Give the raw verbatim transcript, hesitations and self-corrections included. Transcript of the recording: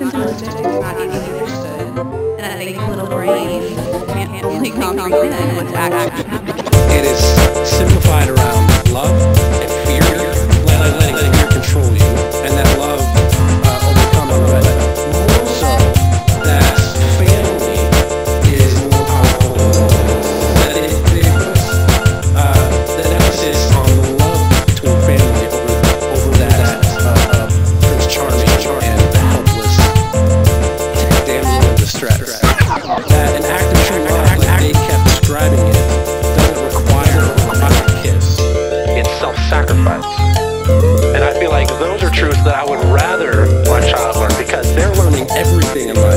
not intelligent, not even understood, and that they little brain can't fully comprehend what's actually happening. It is simplified around love and fear, letting, letting fear control you, and that love uh, overcome already. So that family is more powerful than that. It is uh, that emphasis on the love between family over, over that uh, uh, Prince Charming and the helpless damsel in distress. That an act of true love, like they kept describing it, doesn't require a kiss. It's self-sacrifice. And I feel like those are truths that I would rather my child learn, because they're learning everything in life.